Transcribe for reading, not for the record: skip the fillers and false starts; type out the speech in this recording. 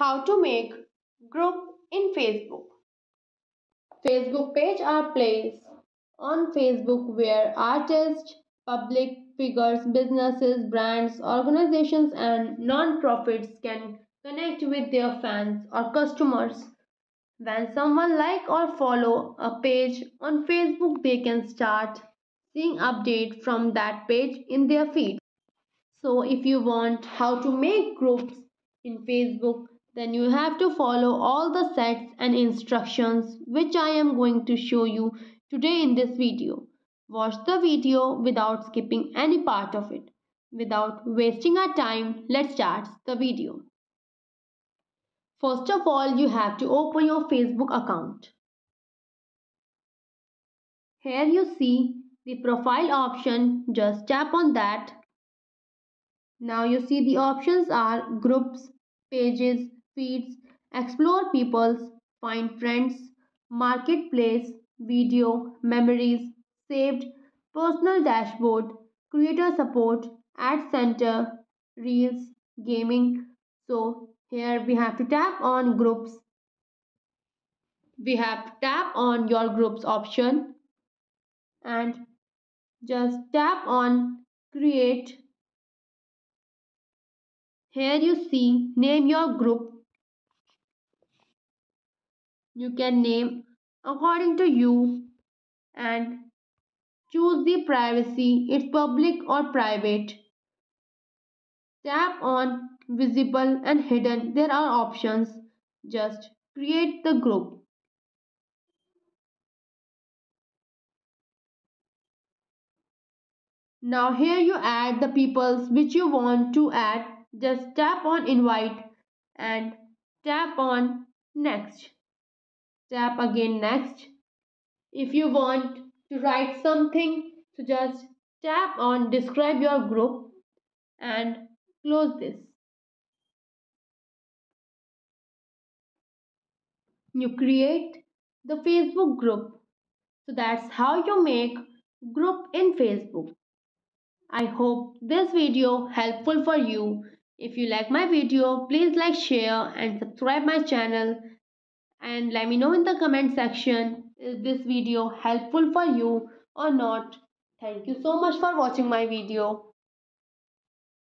How to make group in Facebook. Facebook pages are placed on Facebook where artists, public figures, businesses, brands, organizations and non-profits can connect with their fans or customers. When someone likes or follows a page on Facebook, they can start seeing updates from that page in their feed. So if you want how to make groups in Facebook, then you have to follow all the steps and instructions which I am going to show you today in this video. Watch the video without skipping any part of it. Without wasting our time, let's start the video. First of all, you have to open your Facebook account. Here you see the profile option, just tap on that. Now you see the options are groups, pages, feeds, explore peoples, find friends, marketplace, video, memories, saved, personal dashboard, creator support, ad center, reels, gaming. So here we have to tap on groups. We have to tap on your groups option and just tap on create. Here you see name your group. You can name according to you and choose the privacy, it's public or private. Tap on visible and hidden. There are options. Just create the group. Now here you add the peoples which you want to add. Just tap on invite and tap on next. Tap again next. If you want to write something, so just tap on describe your group and close this. You create the Facebook group. So that's how you make group in Facebook. I hope this video helpful for you. If you like my video, please like, share and subscribe my channel and let me know in the comment section is this video helpful for you or not. Thank you so much for watching my video.